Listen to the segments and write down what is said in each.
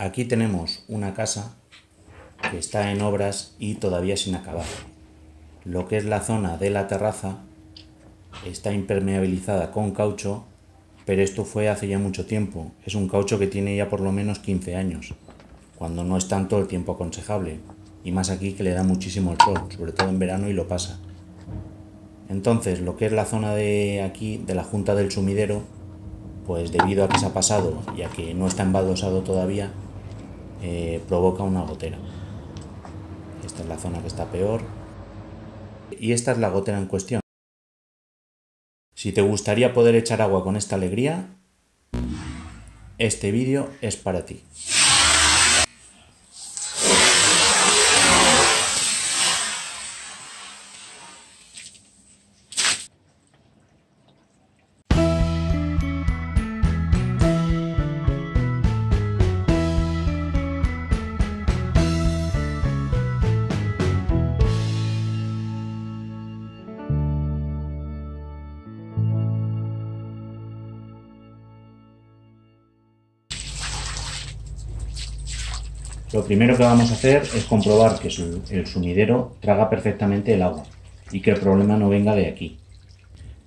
aquí tenemos una casa que está en obras y todavía sin acabar. Lo que es la zona de la terraza está impermeabilizada con caucho, pero esto fue hace ya mucho tiempo. Es un caucho que tiene ya por lo menos 15 años, cuando no es tanto el tiempo aconsejable, y más aquí que le da muchísimo el sol, sobre todo en verano, y lo pasa. Entonces, lo que es la zona de aquí, de la junta del sumidero, pues debido a que se ha pasado y a que no está embaldosado todavía, provoca una gotera. Esta es la zona que está peor. Y esta es la gotera en cuestión. Si te gustaría poder echar agua con esta alegría, este vídeo es para ti. Lo primero que vamos a hacer es comprobar que el sumidero traga perfectamente el agua y que el problema no venga de aquí.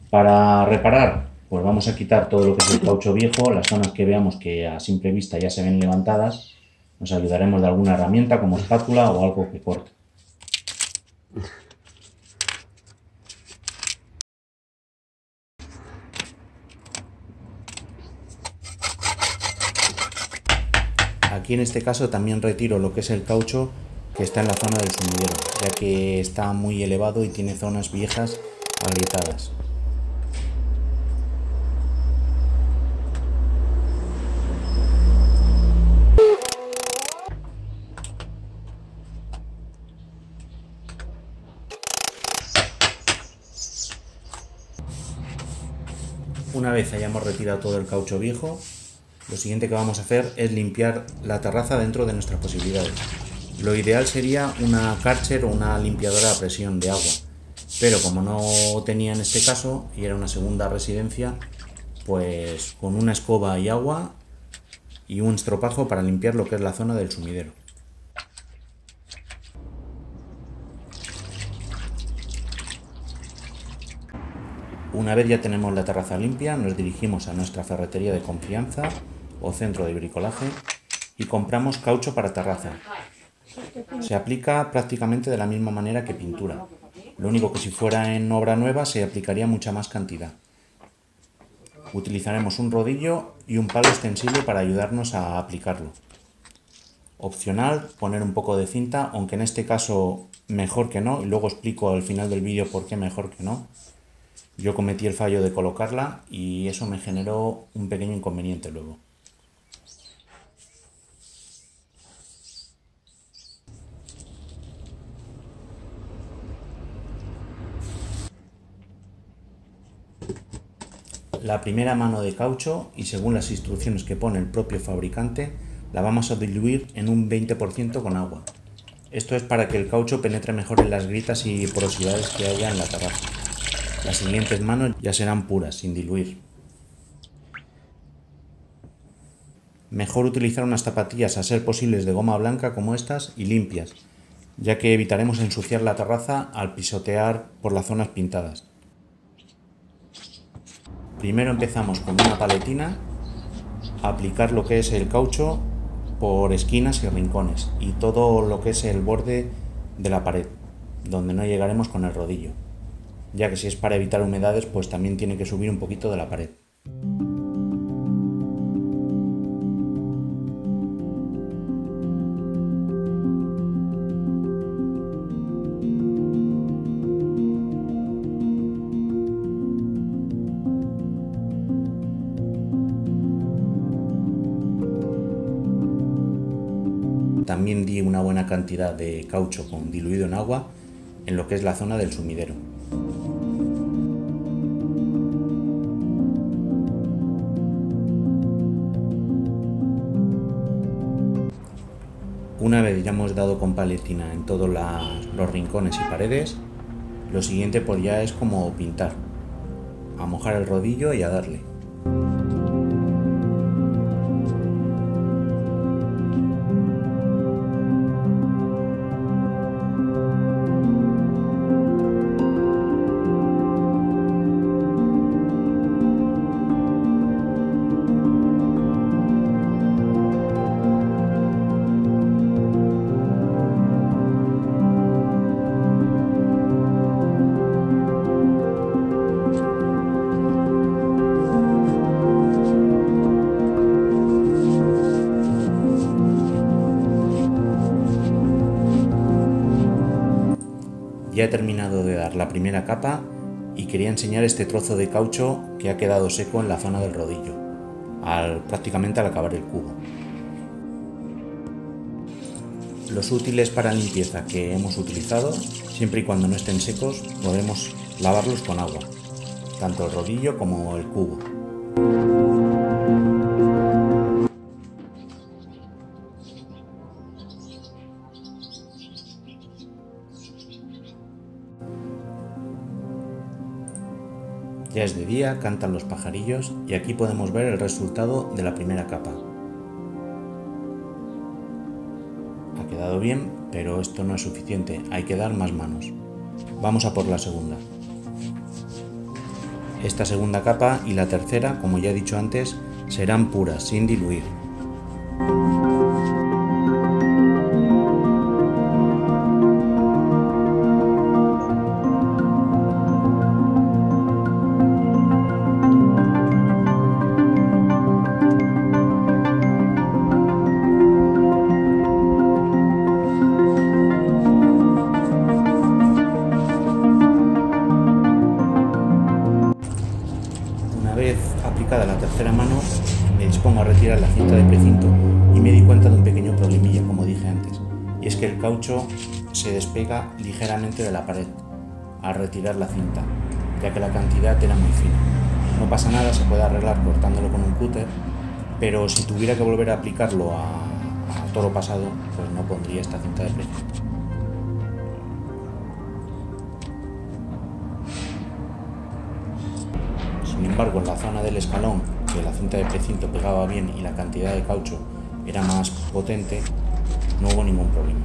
Para reparar, pues vamos a quitar todo lo que es el caucho viejo, las zonas que veamos que a simple vista ya se ven levantadas. Nos ayudaremos de alguna herramienta como espátula o algo que corte. Aquí en este caso también retiro lo que es el caucho que está en la zona del sumidero, ya que está muy elevado y tiene zonas viejas agrietadas. Una vez hayamos retirado todo el caucho viejo, lo siguiente que vamos a hacer es limpiar la terraza dentro de nuestras posibilidades. Lo ideal sería una Karcher o una limpiadora a presión de agua, pero como no tenía en este caso y era una segunda residencia, pues con una escoba y agua y un estropajo para limpiar lo que es la zona del sumidero. Una vez ya tenemos la terraza limpia, nos dirigimos a nuestra ferretería de confianza o centro de bricolaje y compramos caucho para terraza. Se aplica prácticamente de la misma manera que pintura, lo único que si fuera en obra nueva se aplicaría mucha más cantidad. Utilizaremos un rodillo y un palo extensible para ayudarnos a aplicarlo. Opcional poner un poco de cinta, aunque en este caso mejor que no, y luego explico al final del vídeo por qué mejor que no. Yo cometí el fallo de colocarla y eso me generó un pequeño inconveniente luego. La primera mano de caucho, y según las instrucciones que pone el propio fabricante, la vamos a diluir en un 20% con agua. Esto es para que el caucho penetre mejor en las grietas y porosidades que haya en la terraza. Las siguientes manos ya serán puras, sin diluir. Mejor utilizar unas zapatillas a ser posibles de goma blanca como estas y limpias, ya que evitaremos ensuciar la terraza al pisotear por las zonas pintadas. Primero empezamos con una paletina a aplicar lo que es el caucho por esquinas y rincones y todo lo que es el borde de la pared, donde no llegaremos con el rodillo, ya que si es para evitar humedades, pues también tiene que subir un poquito de la pared. También di una buena cantidad de caucho con diluido en agua en lo que es la zona del sumidero. Una vez ya hemos dado con paletina en todos los rincones y paredes, lo siguiente pues ya es como pintar, a mojar el rodillo y a darle. Ya he terminado de dar la primera capa y quería enseñar este trozo de caucho que ha quedado seco en la zona del rodillo, prácticamente al acabar el cubo. Los útiles para limpieza que hemos utilizado, siempre y cuando no estén secos, podemos lavarlos con agua, tanto el rodillo como el cubo. Ya es de día, cantan los pajarillos y aquí podemos ver el resultado de la primera capa. Ha quedado bien, pero esto no es suficiente, hay que dar más manos. Vamos a por la segunda. Esta segunda capa y la tercera, como ya he dicho antes, serán puras, sin diluir. Aplicada la tercera mano, me dispongo a retirar la cinta de precinto y me di cuenta de un pequeño problemilla, como dije antes, y es que el caucho se despega ligeramente de la pared al retirar la cinta, ya que la cantidad era muy fina. No pasa nada, se puede arreglar cortándolo con un cúter, pero si tuviera que volver a aplicarlo a toro pasado, pues no pondría esta cinta de precinto. Sin embargo, en la zona del escalón, que la cinta de precinto pegaba bien y la cantidad de caucho era más potente, no hubo ningún problema.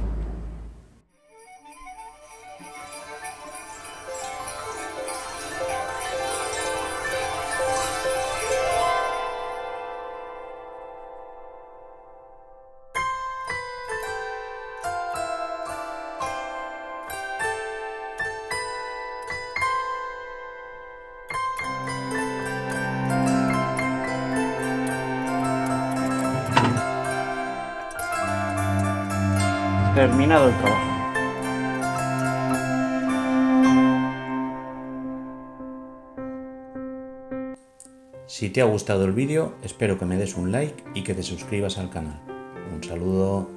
Terminado el trabajo. Si te ha gustado el vídeo, espero que me des un like y que te suscribas al canal. Un saludo.